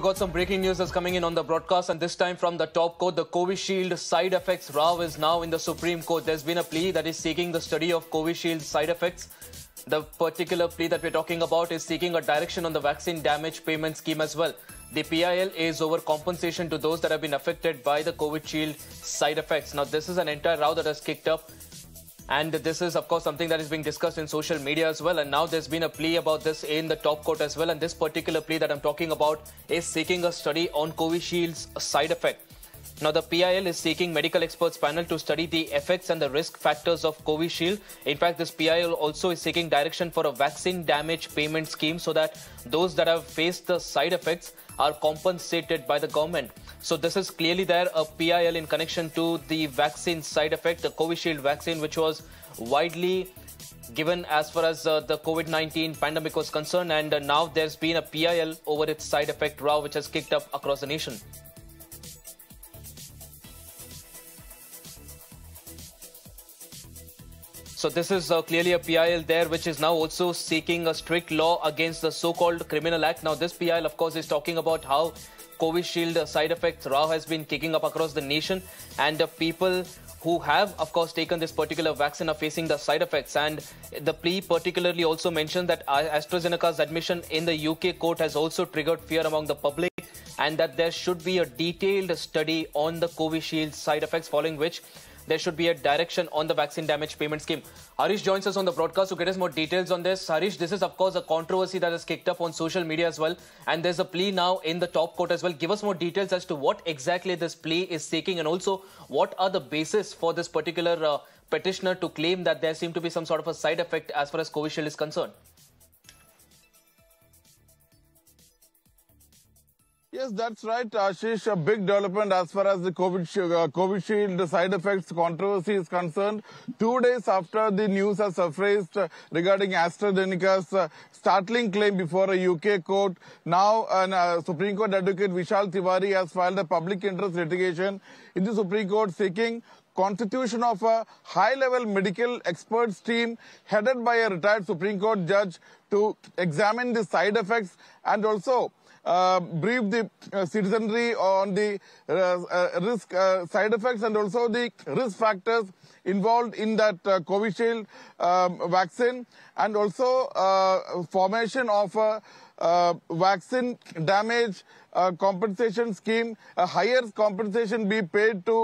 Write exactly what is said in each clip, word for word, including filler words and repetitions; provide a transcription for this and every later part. Got some breaking news that's coming in on the broadcast, and this time from the top court. The Covishield side effects row is now in the Supreme Court. There's been a plea that is seeking the study of Covishield side effects. The particular plea that we're talking about is seeking a direction on the vaccine damage payment scheme as well. The P I L is over compensation to those that have been affected by the Covishield side effects. Now, this is an entire row that has kicked up, and this is, of course, something that is being discussed in social media as well. And now there's been a plea about this in the top court as well. And this particular plea that I'm talking about is seeking a study on Covishield's side effect. Now, the P I L is seeking medical experts panel to study the effects and the risk factors of Covishield. In fact, this P I L also is seeking direction for a vaccine damage payment scheme so that those that have faced the side effects are compensated by the government. So this is clearly there, a P I L in connection to the vaccine side effect, the Covishield vaccine, which was widely given as far as uh, the COVID nineteen pandemic was concerned. And uh, now there's been a P I L over its side effect row, which has kicked up across the nation. So this is uh, clearly a P I L there, which is now also seeking a strict law against the so-called criminal act. Now, this P I L, of course, is talking about how Covishield side effects row has been kicking up across the nation, and the people who have, of course, taken this particular vaccine are facing the side effects. And the plea particularly also mentioned that AstraZeneca's admission in the U K court has also triggered fear among the public, and that there should be a detailed study on the Covishield side effects, following which there should be a direction on the vaccine damage payment scheme. Harish joins us on the broadcast to get us more details on this. Harish, this is, of course, a controversy that has kicked up on social media as well. And there's a plea now in the top court as well. Give us more details as to what exactly this plea is seeking, and also what are the basis for this particular uh, petitioner to claim that there seemed to be some sort of a side effect as far as Covishield is concerned. Yes, that's right, Ashish. A big development as far as the COVID uh, Covishield side effects controversy is concerned. Two days after the news has surfaced uh, regarding AstraZeneca's uh, startling claim before a U K court, now an, uh, Supreme Court advocate Vishal Tiwari has filed a public interest litigation in the Supreme Court seeking constitution of a high-level medical experts team headed by a retired Supreme Court judge to examine the side effects and also Uh, brief the uh, citizenry on the uh, uh, risk uh, side effects and also the risk factors involved in that uh, Covishield um, vaccine, and also uh, formation of a uh, vaccine damage uh, compensation scheme, a higher compensation be paid to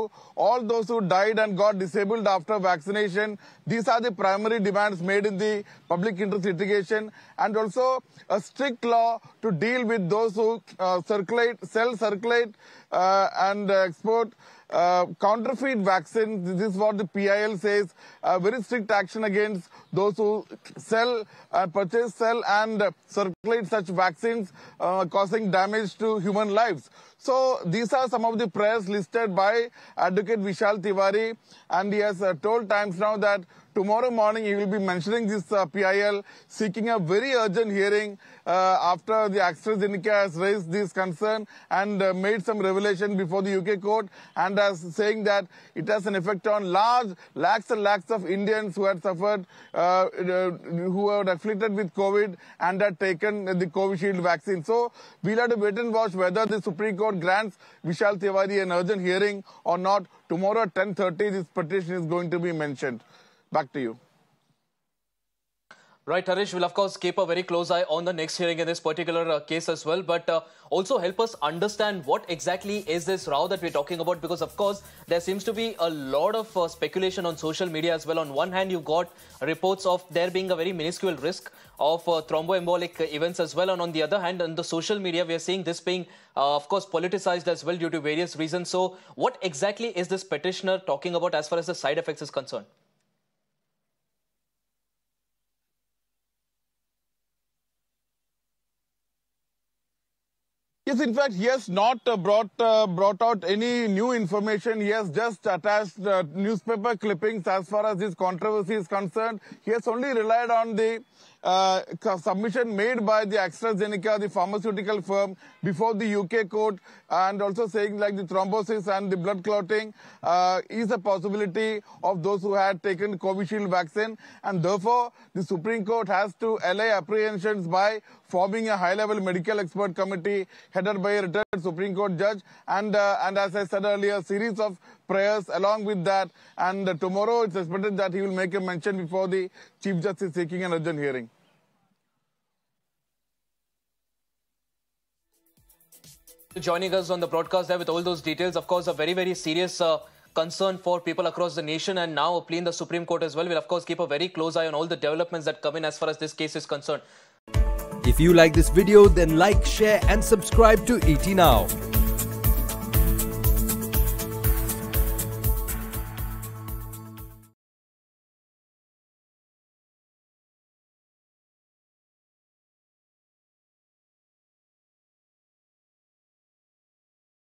all those who died and got disabled after vaccination. These are the primary demands made in the public interest litigation, and also a strict law to deal with those who uh, circulate, sell, circulate uh, and uh, export Uh, counterfeit vaccines. This is what the P I L says. Uh, very strict action against those who sell, uh, purchase, sell and uh, circulate such vaccines uh, causing damage to human lives. So these are some of the prayers listed by Advocate Vishal Tiwari, and he has uh, told Times Now that tomorrow morning, he will be mentioning this uh, P I L, seeking a very urgent hearing uh, after the AstraZeneca has raised this concern and uh, made some revelation before the U K court, and as saying that it has an effect on large, lakhs and lakhs of Indians who had suffered, uh, uh, who were afflicted with COVID and had taken the Covishield vaccine. So we'll have to wait and watch whether the Supreme Court grants Vishal Tiwari an urgent hearing or not. Tomorrow at ten thirty, this petition is going to be mentioned. Back to you. Right, Harish, we'll of course keep a very close eye on the next hearing in this particular uh, case as well. But uh, also help us understand what exactly is this row that we're talking about, because of course there seems to be a lot of uh, speculation on social media as well. On one hand, you've got reports of there being a very minuscule risk of uh, thromboembolic events as well. And on the other hand, on the social media, we are seeing this being uh, of course politicized as well due to various reasons. So what exactly is this petitioner talking about as far as the side effects is concerned? Yes, in fact, he has not uh, brought uh, brought out any new information. He has just attached uh, newspaper clippings as far as this controversy is concerned. He has only relied on the uh, submission made by the AstraZeneca, the pharmaceutical firm, before the U K court, and also saying like the thrombosis and the blood clotting uh, is a possibility of those who had taken Covishield vaccine, and therefore the Supreme Court has to allay apprehensions by forming a high-level medical expert committee headed by a retired Supreme Court judge, and uh, and as I said earlier, a series of prayers along with that. And uh, tomorrow it's expected that he will make a mention before the Chief Justice seeking an urgent hearing. Joining us on the broadcast there with all those details, of course, a very, very serious uh, concern for people across the nation, and now a plea in the Supreme Court as well. We'll, of course, keep a very close eye on all the developments that come in as far as this case is concerned. If you like this video, then like, share and subscribe to E T Now.